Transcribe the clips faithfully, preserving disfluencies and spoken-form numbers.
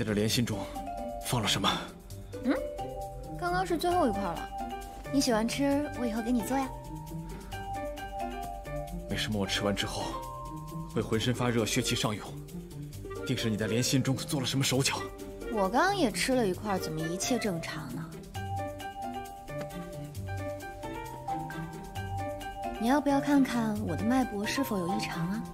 在这莲心中放了什么？嗯，刚刚是最后一块了。你喜欢吃，我以后给你做呀。为什么我吃完之后会浑身发热，血气上涌？定是你在莲心中做了什么手脚。我刚刚也吃了一块，怎么一切正常呢？ 你要不要看看我的脉搏是否有异常啊？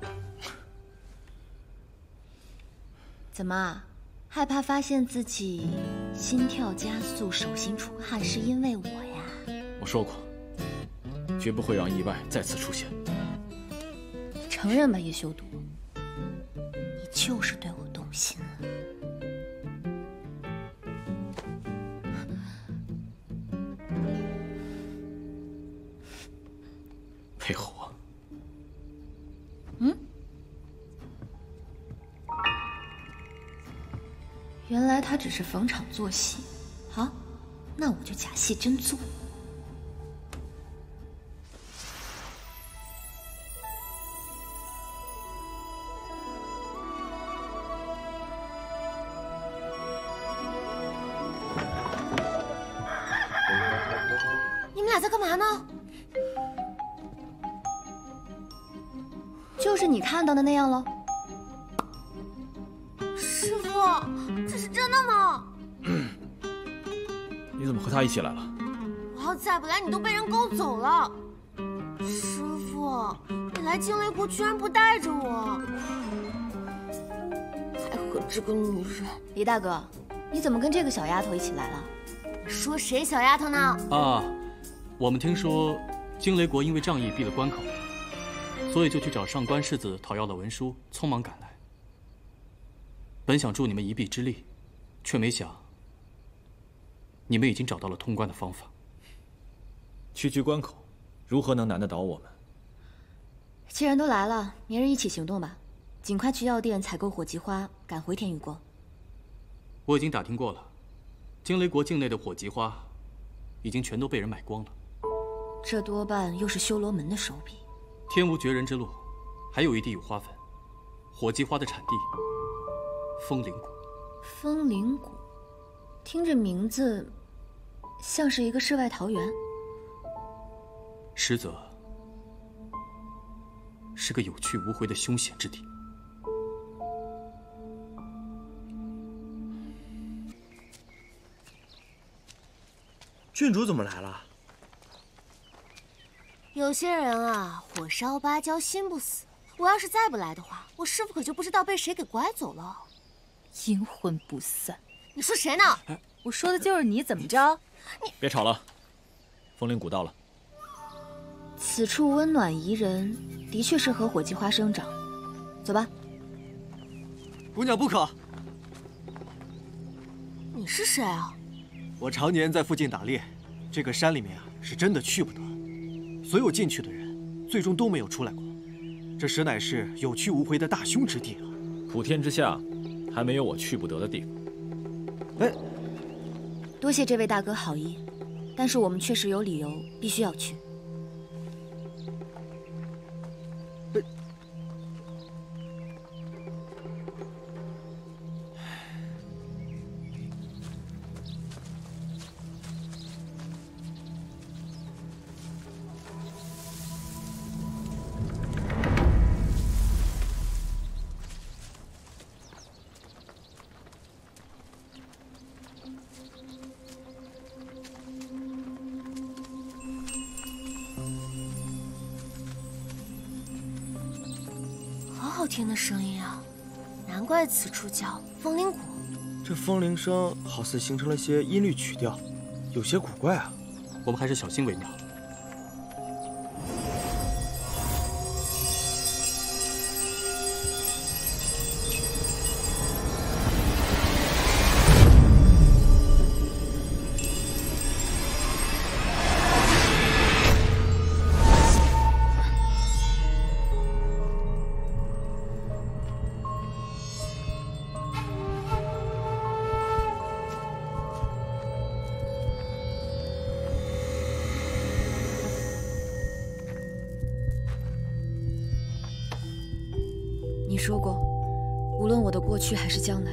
怎么，害怕发现自己心跳加速、手心出汗是因为我呀？我说过，绝不会让意外再次出现。承认吧，叶修独，你就是对我动心了。配合我。嗯，原来他只是逢场作戏。好，那我就假戏真做。你们俩在干嘛呢？ 就是你看到的那样喽，师傅，这是真的吗？你怎么和他一起来了？我要再不来，你都被人勾走了。师傅，你来惊雷国居然不带着我，还和这个女人。李大哥，你怎么跟这个小丫头一起来了？说谁小丫头呢？啊，我们听说惊雷国因为仗义闭了关口。 所以就去找上官世子讨要了文书，匆忙赶来。本想助你们一臂之力，却没想你们已经找到了通关的方法。区区关口，如何能难得倒我们？既然都来了，明日一起行动吧。尽快去药店采购火棘花，赶回天宇国。我已经打听过了，惊雷国境内的火棘花已经全都被人买光了。这多半又是修罗门的手笔。 天无绝人之路，还有一地有花粉，火棘花的产地——风铃谷。风铃谷，听着名字，像是一个世外桃源。实则是个有去无回的凶险之地。郡主怎么来了？ 有些人啊，火烧芭蕉心不死。我要是再不来的话，我师傅可就不知道被谁给拐走了。阴魂不散，你说谁呢？我说的就是你，怎么着？你别吵了，风铃谷到了。此处温暖宜人，的确适合火棘花生长。走吧，姑娘不可。你是谁啊？我常年在附近打猎，这个山里面啊，是真的去不得。 所有进去的人，最终都没有出来过，这实乃是有去无回的大凶之地了。普天之下，还没有我去不得的地方。哎，多谢这位大哥好意，但是我们确实有理由必须要去。哎，听的声音啊，难怪此处叫风铃谷。这风铃声好似形成了些音律曲调，有些古怪啊。我们还是小心为妙。你说过，无论我的过去还是将来，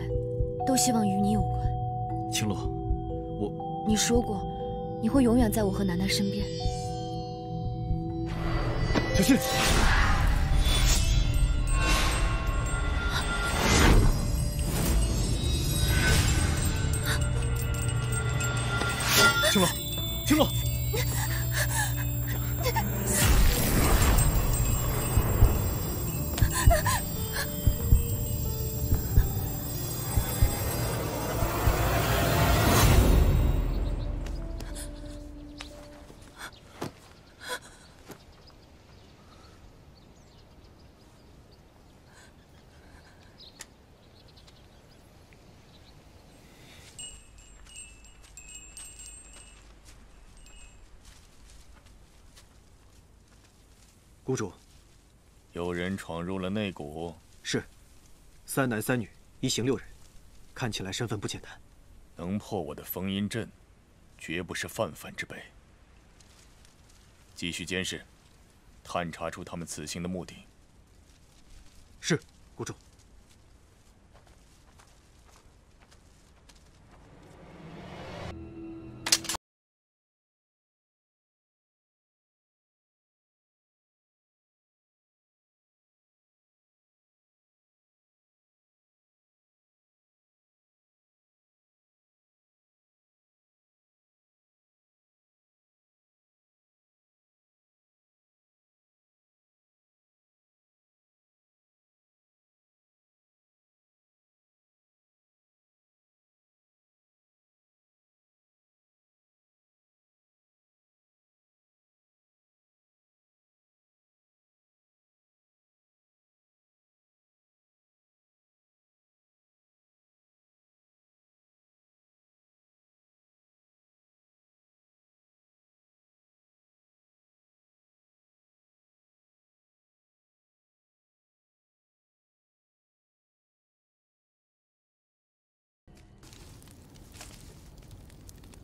都希望与你有关。青洛，我……你说过，你会永远在我和楠楠身边。小心！ 青洛，青洛，公主，有人闯入了内谷。是，三男三女，一行六人，看起来身份不简单。能破我的封印阵，绝不是泛泛之辈。继续监视，探查出他们此行的目的。是，公主。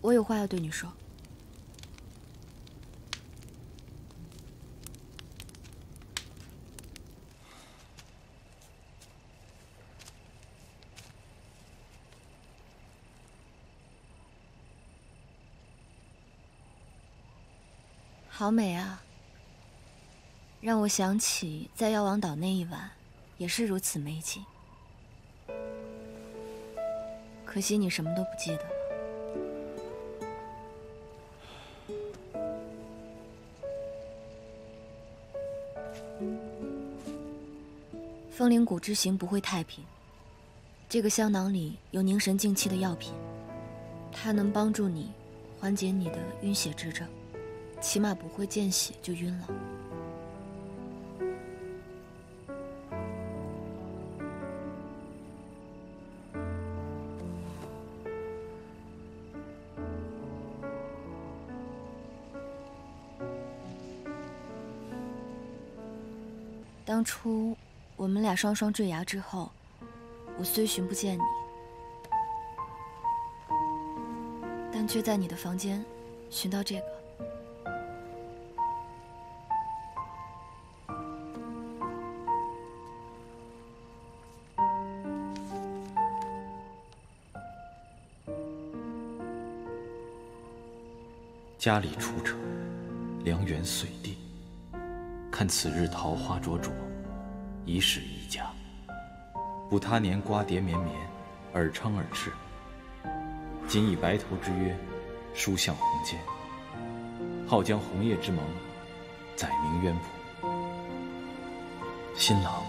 我有话要对你说。好美啊！让我想起在药王岛那一晚，也是如此美景。可惜你什么都不记得。 风灵谷之行不会太平。这个香囊里有凝神静气的药品，它能帮助你缓解你的晕血之症，起码不会见血就晕了。当初。 我们俩双双坠崖之后，我虽寻不见你，但却在你的房间寻到这个。家里出城，良缘随地，看此日桃花灼灼。 宜是宜家，不他年瓜瓞绵绵，尔昌尔炽。今以白头之约，书向红笺，好将红叶之盟，载明渊谱。新郎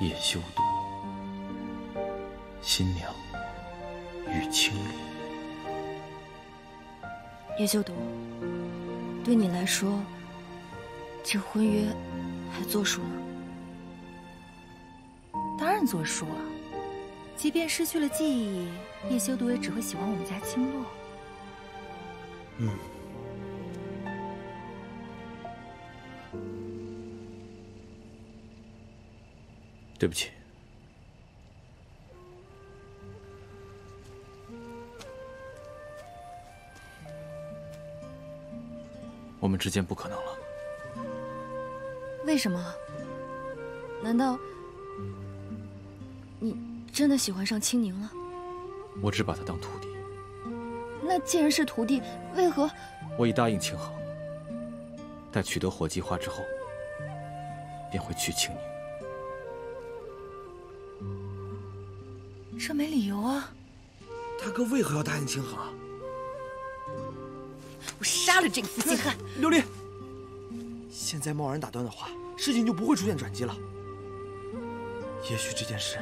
夜修独，新娘与青罗。叶修独，对你来说，这婚约还作数吗？ 当然作数啊！即便失去了记忆，叶修独也只会喜欢我们家青洛。嗯。对不起。我们之间不可能了。为什么？难道？ 你真的喜欢上青宁了？我只把他当徒弟。那既然是徒弟，为何？我已答应青航，待取得火计花之后，便会娶青宁。这没理由啊！大哥为何要答应青航？我杀了这个负心汉！琉璃，现在贸然打断的话，事情就不会出现转机了。也许这件事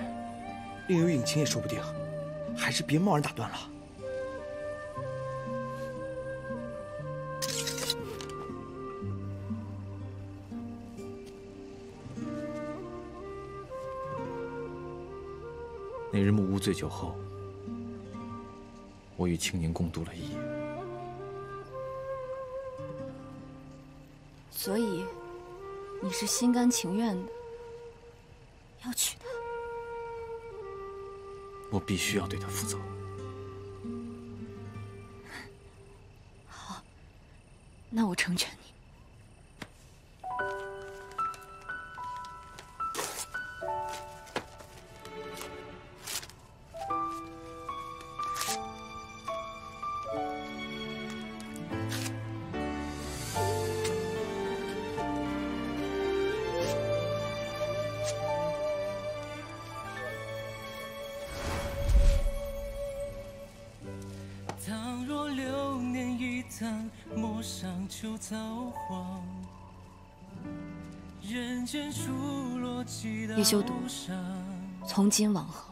另有隐情也说不定，还是别贸然打断了。 那日木屋醉酒后，我与青宁共度了一夜。所以，你是心甘情愿的要娶她？我必须要对她负责。好，那我成全你。 出造化，叶修独，从今往后，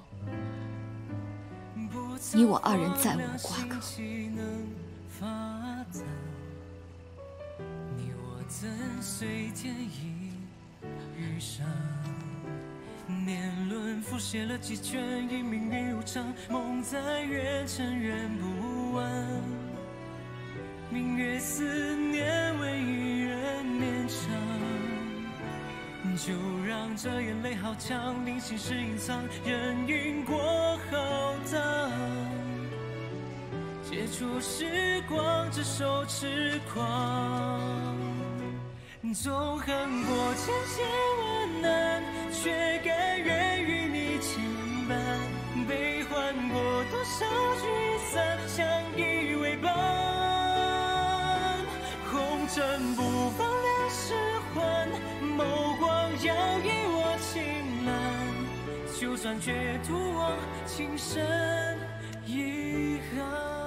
你我二人再无瓜葛。 明月思念，为一人绵长。就让这眼泪好强，令心事隐藏，人云过浩荡。解除时光这首痴狂，纵横过千险万难，却甘愿与你牵绊。悲欢过多少聚散，相依为伴。 真不放两世欢，眸光摇曳我情澜，就算绝途望情深遗憾。